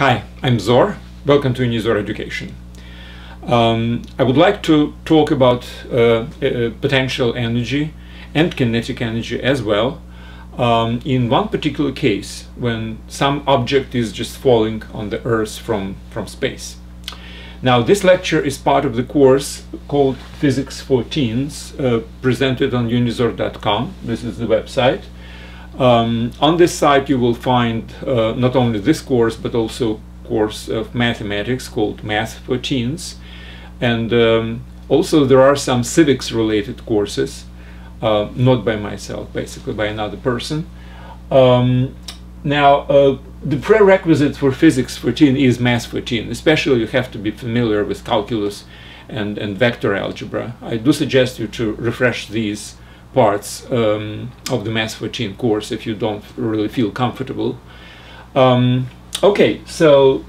Hi, I'm Zor. Welcome to UNIZOR Education. I would like to talk about potential energy and kinetic energy as well in one particular case when some object is just falling on the Earth from space. Now, this lecture is part of the course called Physics for Teens, presented on unizor.com. This is the website. On this site you will find not only this course but also a course of mathematics called Math for Teens, and also there are some civics related courses, not by myself, basically by another person. The prerequisite for Physics for Teens is Math for Teens. Especially you have to be familiar with calculus and vector algebra. I do suggest you to refresh these parts of the Math for Teens course if you don't really feel comfortable. Okay, so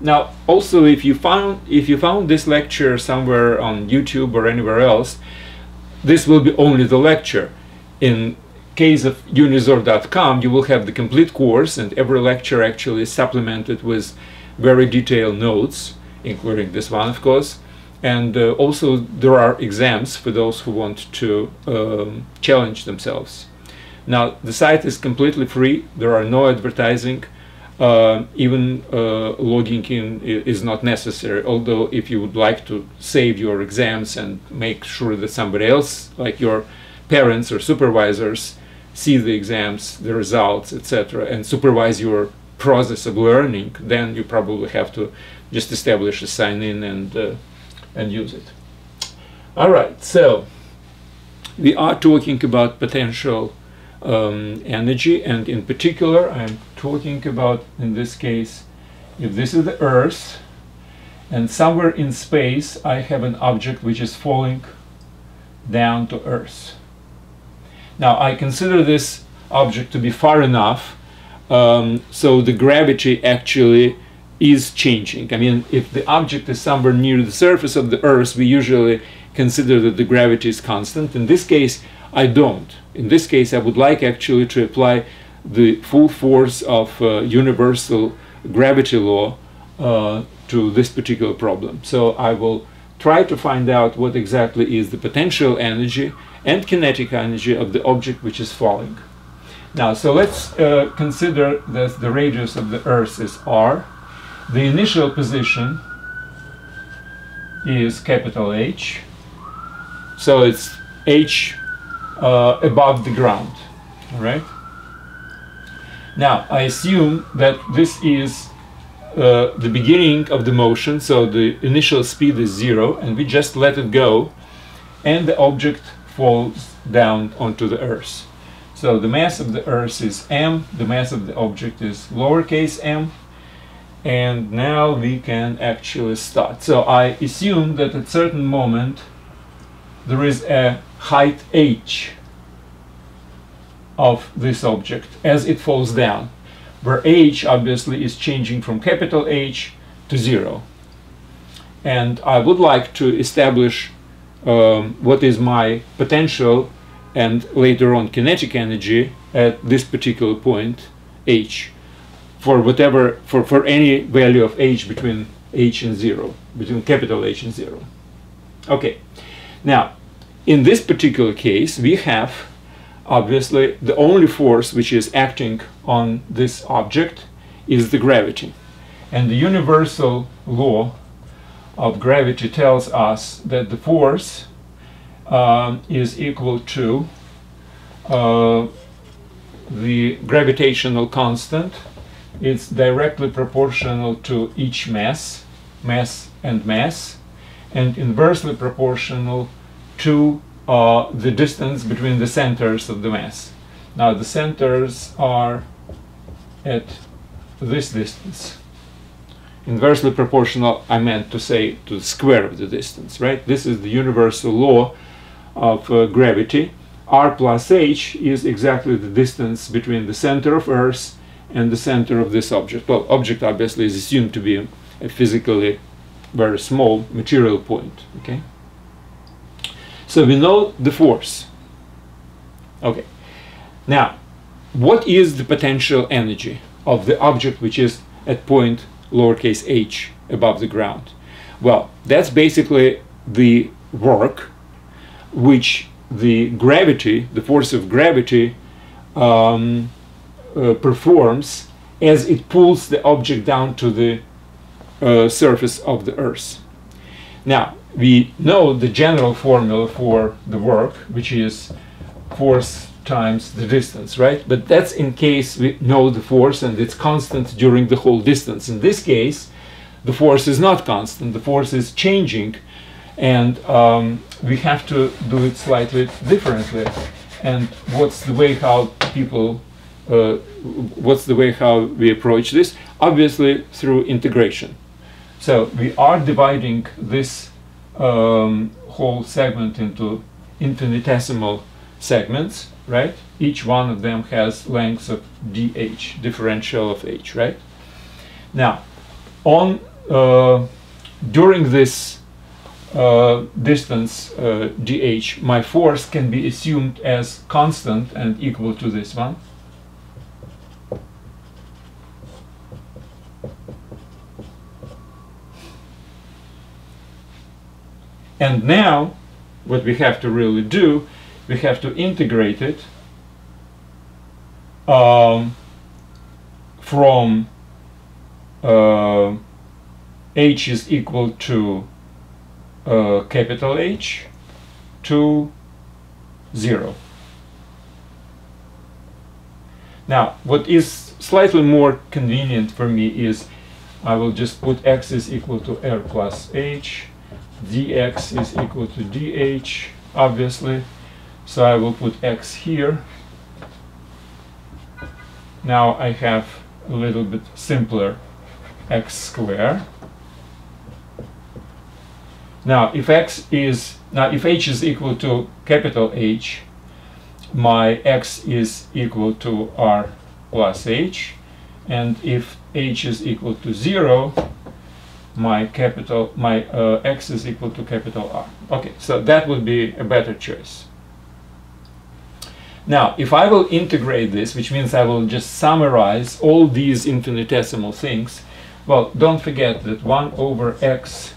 now also if you found this lecture somewhere on YouTube or anywhere else, this will be only the lecture. In case of unizor.com you will have the complete course, and every lecture actually is supplemented with very detailed notes, including this one of course. And also there are exams for those who want to challenge themselves. Now, the site is completely free. There are no advertising. Even logging in is not necessary, although if you would like to save your exams and make sure that somebody else, like your parents or supervisors, see the exams, the results, etc., and supervise your process of learning, then you probably have to just establish a sign-in and use it. All right, so we are talking about potential energy, and in particular I'm talking about, in this case, if this is the Earth and somewhere in space I have an object which is falling down to Earth. Now, I consider this object to be far enough so the gravity actually is changing. I mean, if the object is somewhere near the surface of the Earth, we usually consider that the gravity is constant. In this case, I don't. In this case, I would like actually to apply the full force of universal gravity law to this particular problem. So I will try to find out what exactly is the potential energy and kinetic energy of the object which is falling. Now, so let's consider that the radius of the Earth is r. The initial position is capital H, so it's H above the ground. All right. Now, I assume that this is the beginning of the motion, so the initial speed is zero, and we just let it go, and the object falls down onto the Earth. So the mass of the Earth is m, the mass of the object is lowercase m. And now we can actually start. So I assume that at a certain moment there is a height h of this object as it falls down, where h obviously is changing from capital H to zero. And I would like to establish what is my potential and later on kinetic energy at this particular point h. For whatever, for any value of h between h and zero, between capital H and zero. Okay, now in this particular case we have obviously the only force which is acting on this object is the gravity, and the universal law of gravity tells us that the force is equal to the gravitational constant. It's directly proportional to each mass, and inversely proportional to the distance between the centers of the mass. Now, the centers are at this distance. Inversely proportional, I meant to say, to the square of the distance, right? This is the universal law of gravity. R plus h is exactly the distance between the center of Earth and the center of this object. Well, object obviously is assumed to be a physically very small material point. Okay, so we know the force. Okay, now what is the potential energy of the object which is at point lowercase h above the ground. Well, that's basically the work which the gravity, the force of gravity, performs as it pulls the object down to the surface of the Earth. Now, we know the general formula for the work, which is force times the distance, right? But that's in case we know the force and it's constant during the whole distance. In this case, the force is not constant, the force is changing, and we have to do it slightly differently. And what's the way how people we approach this? Obviously through integration. So we are dividing this whole segment into infinitesimal segments, right? Each one of them has length of dh, differential of h, right? Now, on during this distance dh, my force can be assumed as constant and equal to this one. And now, what we have to really do, we have to integrate it from h is equal to capital H to 0. Now, what is slightly more convenient for me is I will just put x is equal to r plus h, dx is equal to dh, obviously. So I will put x here. Now I have a little bit simpler x squared. Now if h is equal to capital H, my x is equal to r plus h, and if h is equal to 0, my x is equal to capital R. Okay, so that would be a better choice. Now, if I will integrate this, which means I will just summarize all these infinitesimal things, well, don't forget that 1 over x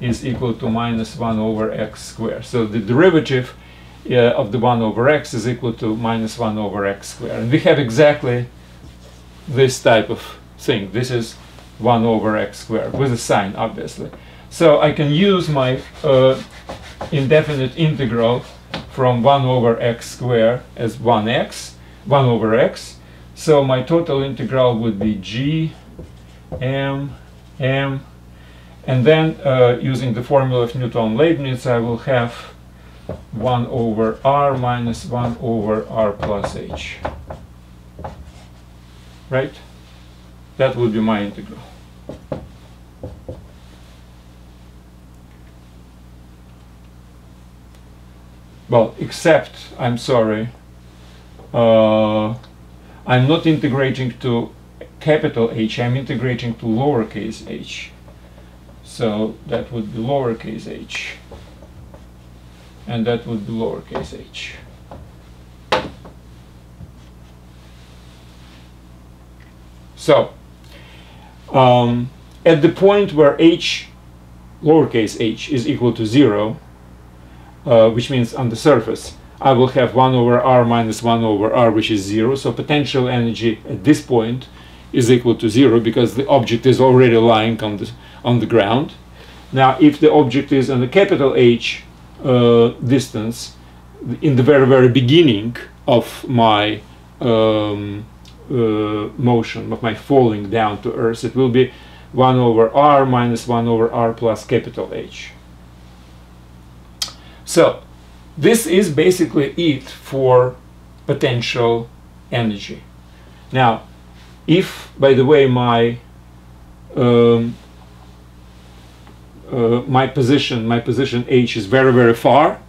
is equal to minus 1 over x squared. So the derivative of the 1 over x is equal to minus 1 over x squared. And we have exactly this type of thing. This is 1 over x squared, with a sign, obviously. So I can use my indefinite integral from 1 over x squared as 1 over x. So my total integral would be g, m, and then using the formula of Newton-Leibniz, I will have 1 over r minus 1 over r plus h. Right? That would be my integral. Well, except, I'm sorry, I'm not integrating to capital H, I'm integrating to lowercase h. So that would be lowercase h. And that would be lowercase h. So, at the point where h, lowercase h, is equal to 0, which means on the surface, I will have 1 over r minus 1 over r, which is 0. So potential energy at this point is equal to 0 because the object is already lying on the ground. Now, if the object is on the capital H distance, in the very, very beginning of my motion, of my falling down to Earth, it will be 1 over r minus 1 over r plus capital H. So this is basically it for potential energy. Now, if, by the way, my my position H is very, very far,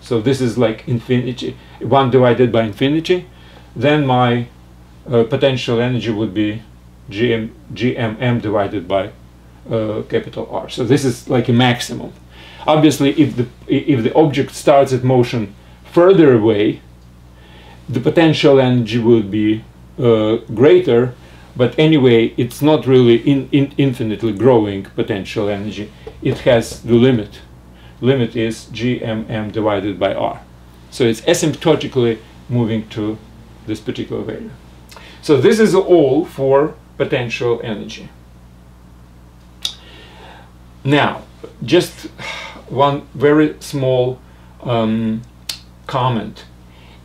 so this is like infinity, 1 divided by infinity, then my potential energy would be GMM divided by capital R. So this is like a maximum. Obviously, if the object starts its motion further away, the potential energy would be greater, But anyway, it's not really infinitely growing potential energy. It has the limit. Limit is GMM divided by R. So it's asymptotically moving to this particular value. So this is all for potential energy. Now, just one very small comment.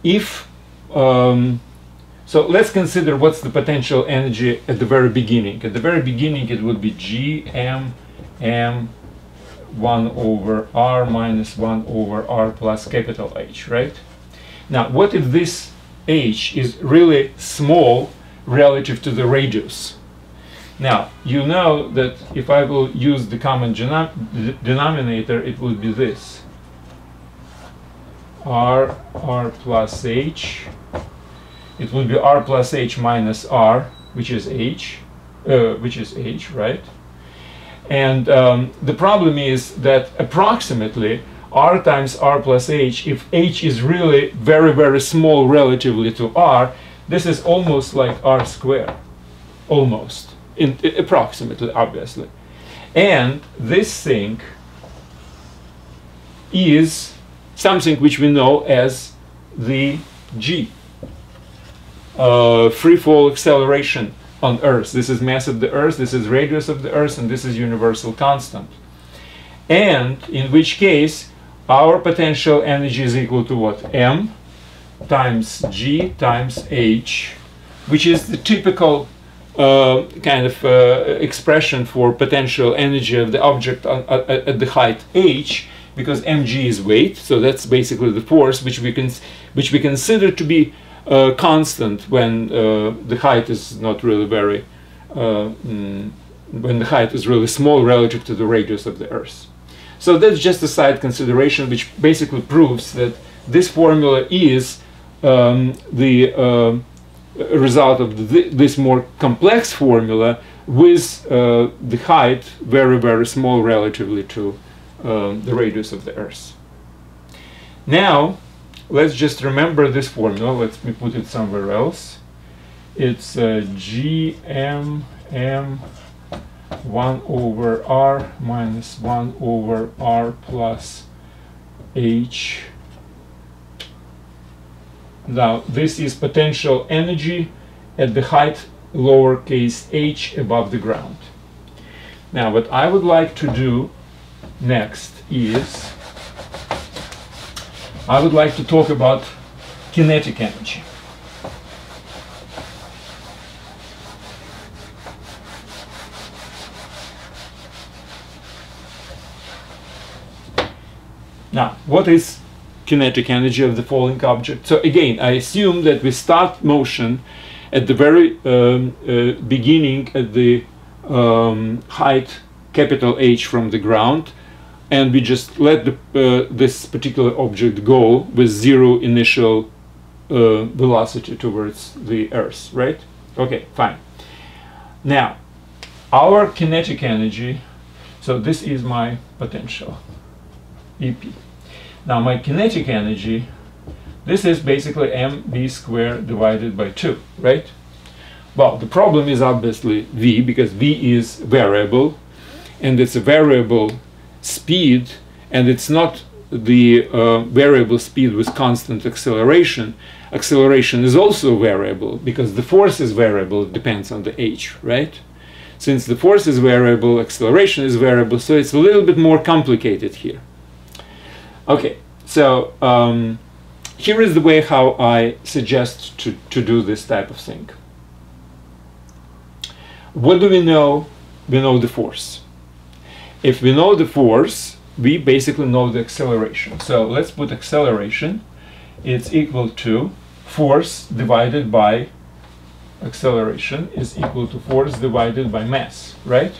If so let's consider what's the potential energy at the very beginning. At the very beginning it would be GMM 1 over R minus 1 over R plus capital H, right? Now what if this H is really small relative to the radius? Now you know that if I will use the common denominator, it will be this R, R plus H. It would be R plus H minus R, which is H, right? And the problem is that approximately R times R plus H, if H is really very, very small relatively to R, this is almost like R squared, almost, approximately, obviously. And this thing is something which we know as the G, free fall acceleration on Earth. This is mass of the Earth, this is radius of the Earth, and this is universal constant. And in which case our potential energy is equal to what? M times G times H, which is the typical kind of expression for potential energy of the object at the height H, because mg is weight, so that's basically the force which we can consider to be constant when the height is not really very when the height is really small relative to the radius of the Earth. So that's just a side consideration which basically proves that this formula is the result of this more complex formula with the height very, very small relatively to the radius of the Earth. Now let's just remember this formula. Let me put it somewhere else. It's GMM 1 over R minus 1 over R plus H. Now this is potential energy at the height lowercase h above the ground. Now what I would like to do next is I would like to talk about kinetic energy. Now, what is kinetic energy of the falling object? So again, I assume that we start motion at the very beginning at the height capital H from the ground, and we just let the, this particular object go with zero initial velocity towards the Earth, right? Okay, fine. Now, our kinetic energy, so this is my potential, EP. Now, my kinetic energy, this is basically mv squared divided by 2, right? Well, the problem is obviously v, because v is variable, and it's a variable speed, and it's not the variable speed with constant acceleration. Acceleration is also variable, because the force is variable, it depends on the h, right? Since the force is variable, acceleration is variable, so it's a little bit more complicated here. Okay, so here is the way how I suggest to do this type of thing. What do we know? We know the force. If we know the force, we basically know the acceleration. So let's put acceleration. It's equal to force divided by acceleration is equal to force divided by mass, right?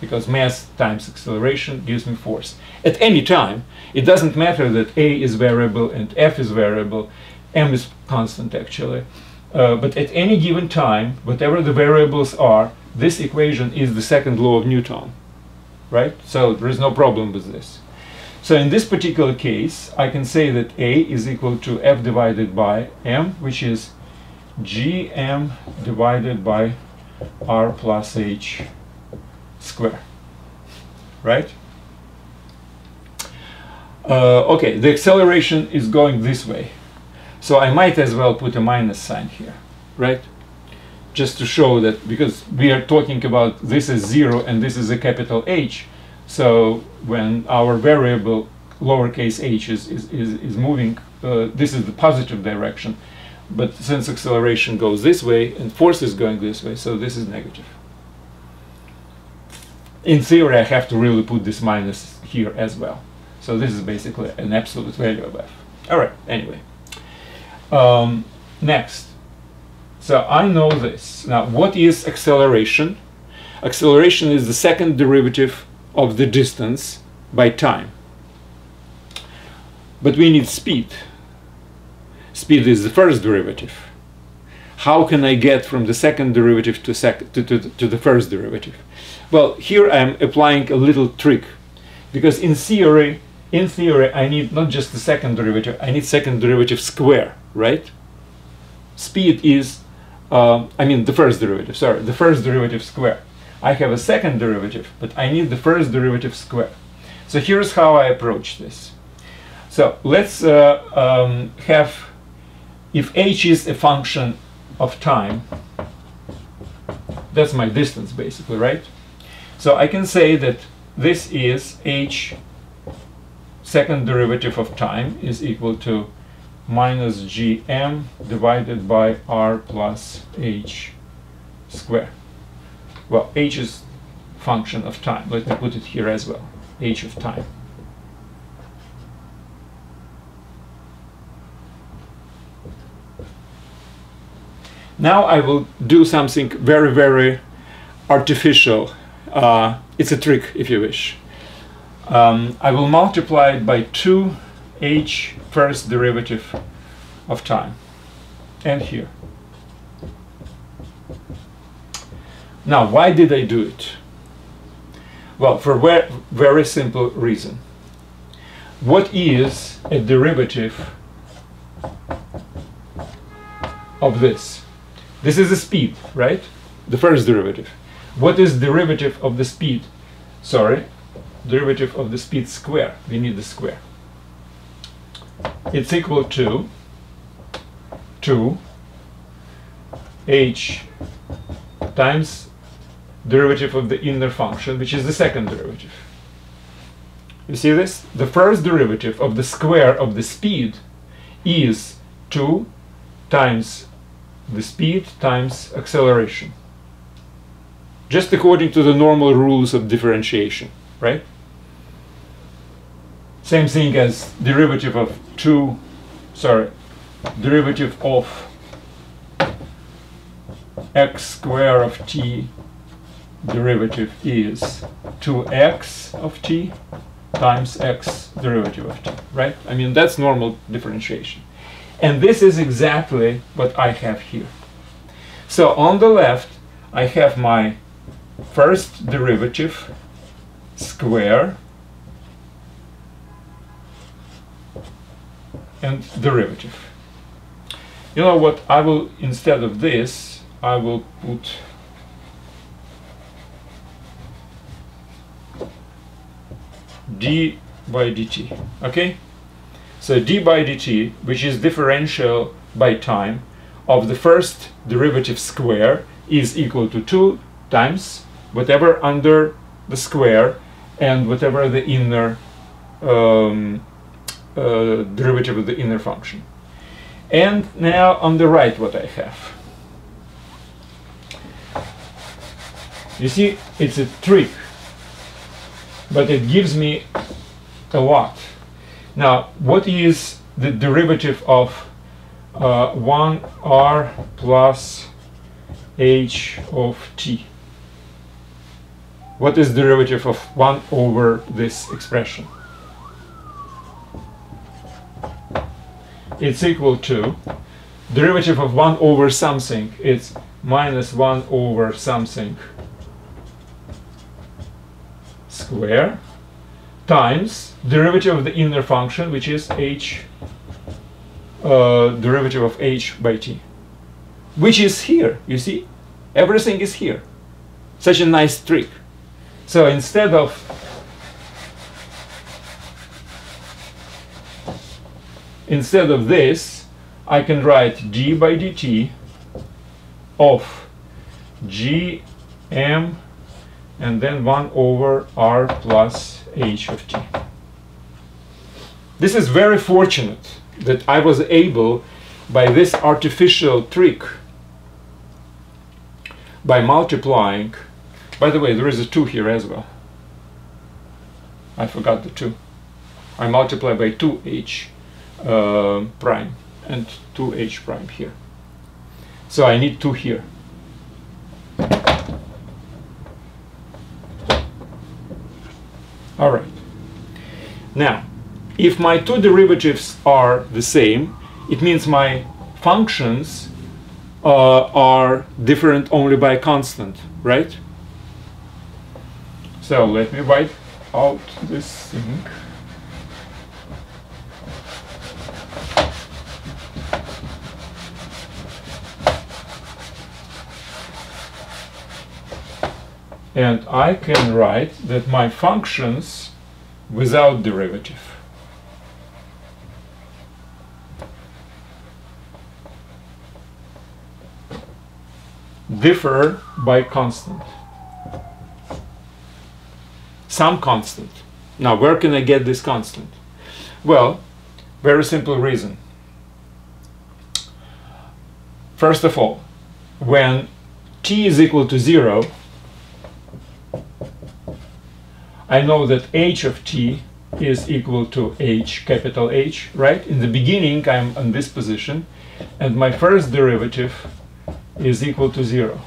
Because mass times acceleration gives me force. At any time, it doesn't matter that A is variable and F is variable, M is constant actually. But at any given time, whatever the variables are, this equation is the second law of Newton. Right? So there is no problem with this. So in this particular case, I can say that A is equal to F divided by M, which is GM divided by r plus h square, right? Okay, the acceleration is going this way, so I might as well put a minus sign here, right? Just to show that, because we are talking about this is 0 and this is a capital H, so when our variable lowercase h is moving, this is the positive direction, but since acceleration goes this way and force is going this way, so this is negative. In theory, I have to really put this minus here as well. So this is basically an absolute value of f. All right, anyway. Next. So I know this. Now, what is acceleration? Acceleration is the second derivative of the distance by time. But we need speed. Speed is the first derivative. How can I get from the second derivative to the first derivative? Well, here I'm applying a little trick, because in theory, I need not just the second derivative, I need second derivative square, right? Speed is, the first derivative square. I have a second derivative, but I need the first derivative square. So here's how I approach this. So let's have, if h is a function of time, that's my distance basically, right? So I can say that this is h second derivative of time is equal to minus gm divided by r plus h square. Well, h is function of time. Let me put it here as well, h of time. Now I will do something very, very artificial. It's a trick, if you wish. I will multiply it by 2h first derivative of time. And here. Now, why did I do it? Well, for a very simple reason. What is a derivative of this? This is the speed, right? The first derivative. What is derivative of the speed? Sorry, derivative of the speed square. We need the square. It's equal to 2h times derivative of the inner function, which is the second derivative. You see this? The first derivative of the square of the speed is 2 times the speed times acceleration, just according to the normal rules of differentiation, right? Same thing as derivative of derivative of x square of t derivative is 2x of t times x derivative of t, right? I mean, that's normal differentiation. And this is exactly what I have here. So on the left, I have my first derivative square and derivative. You know what? I will, instead of this, I will put d by dt, okay? So d by dt, which is differential by time of the first derivative square, is equal to 2 times whatever under the square and whatever the inner derivative of the inner function. And now on the right, what I have. You see, it's a trick, but it gives me a lot. Now, what is the derivative of 1r plus h of t? What is the derivative of 1 over this expression? It's equal to derivative of 1 over something. It's minus 1 over something square times derivative of the inner function, which is h, derivative of h by t, which is here, you see, everything is here. Such a nice trick. So instead of this, I can write g by dt of gm and then 1 over r plus h of t. This is very fortunate that I was able, by this artificial trick, by multiplying, by the way, there is a 2 here as well. I forgot the 2. I multiply by 2h prime and 2h prime here. So I need 2 here. All right. Now, if my two derivatives are the same, it means my functions are different only by constant, right? So let me write out this thing. And I can write that my functions without derivative differ by constant, some constant. Now, where can I get this constant? Well, very simple reason. First of all, when t is equal to 0, I know that h of t is equal to h, capital H, right? In the beginning, I'm on this position, and my first derivative is equal to 0.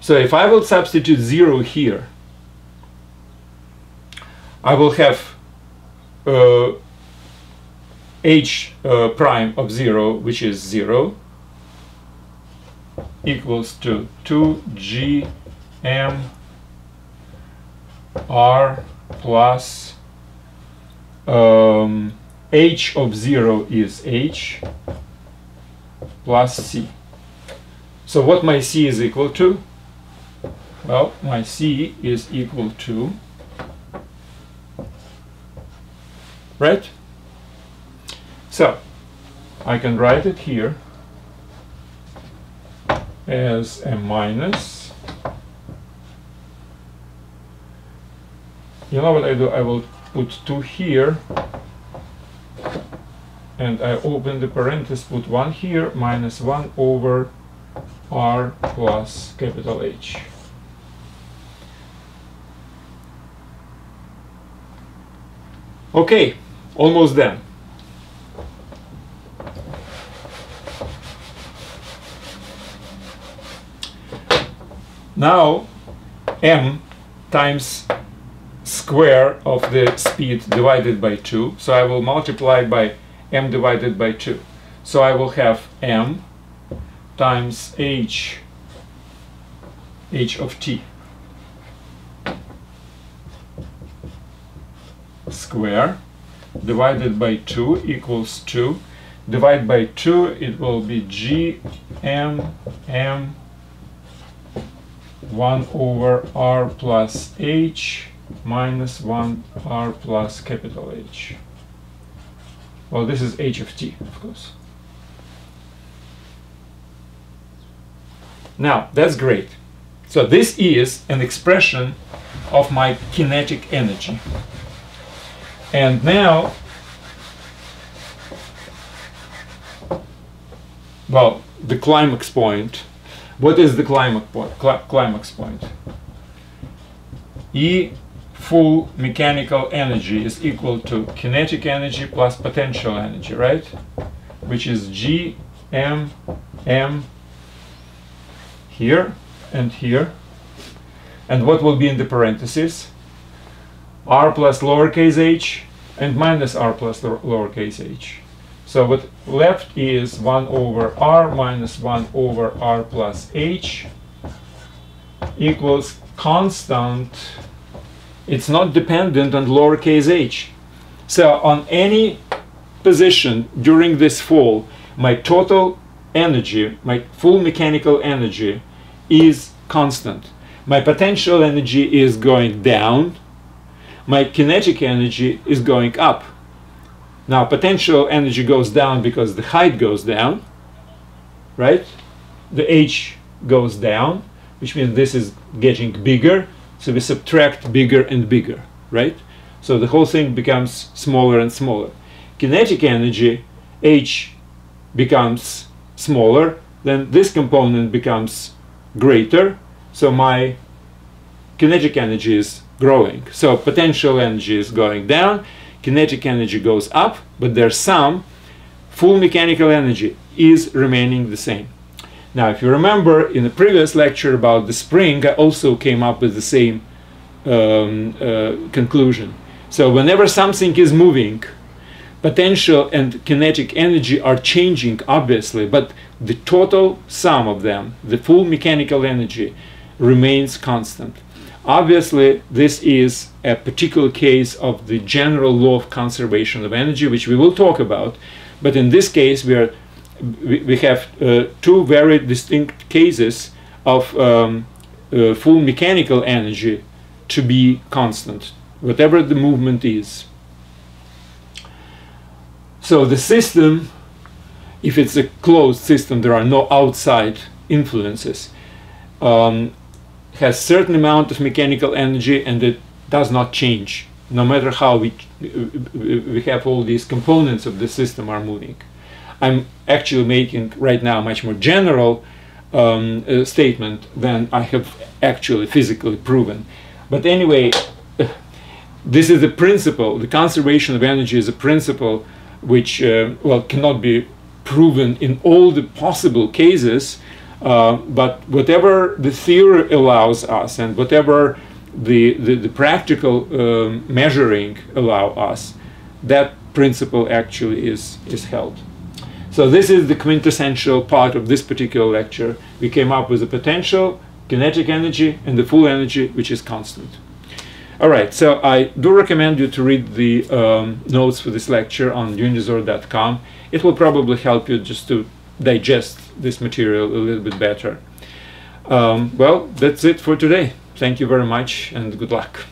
So if I will substitute 0 here, I will have h prime of 0, which is 0, equals to 2gm r plus h of 0 is h plus c. So what my c is equal to? Well, my c is equal to, right? So I can write it here as a minus. You know what I do? I will put 2 here, and I open the parenthesis, put 1 here, minus 1 over r plus capital H. Okay, almost done. Now, m times square of the speed divided by 2, so I will multiply by m divided by 2. So I will have m times h of t square divided by 2 equals 2. Divide by 2, it will be g m 1 over r plus h minus 1 r plus capital H. Well, this is h of t, of course. Now, that's great. So this is an expression of my kinetic energy. And now, well, the climax point. What is the climax point? Climax point. E full mechanical energy is equal to kinetic energy plus potential energy, right? Which is G, M, here. And what will be in the parentheses? R plus lowercase h and minus R plus lowercase h. So what left is 1 over R minus 1 over R plus h equals constant. It's not dependent on lowercase h. So on any position during this fall, my total energy, my full mechanical energy is constant. My potential energy is going down, my kinetic energy is going up. Now potential energy goes down because the height goes down, right? The h goes down, which means this is getting bigger, so we subtract bigger and bigger, right? So the whole thing becomes smaller and smaller. Kinetic energy, h becomes smaller, then this component becomes greater, so my kinetic energy is growing. So potential energy is going down, kinetic energy goes up, but their sum, full mechanical energy, is remaining the same. Now, if you remember, in the previous lecture about the spring, I also came up with the same conclusion. So whenever something is moving, potential and kinetic energy are changing, obviously, but the total sum of them, the full mechanical energy, remains constant. Obviously, this is a particular case of the general law of conservation of energy, which we will talk about, but in this case we have two very distinct cases of full mechanical energy to be constant, whatever the movement is. So the system, if it's a closed system, there are no outside influences, has certain amount of mechanical energy, and it does not change, no matter how we have all these components of the system are moving. I'm actually making right now a much more general statement than I have actually physically proven. But anyway, this is the principle. The conservation of energy is a principle which well, cannot be proven in all the possible cases, but whatever the theory allows us and whatever the practical measuring allow us, that principle actually is held. So this is the quintessential part of this particular lecture. We came up with the potential, kinetic energy, and the full energy, which is constant. All right, so I do recommend you to read the notes for this lecture on unizor.com. It will probably help you just to digest this material a little bit better. Well, that's it for today. Thank you very much and good luck.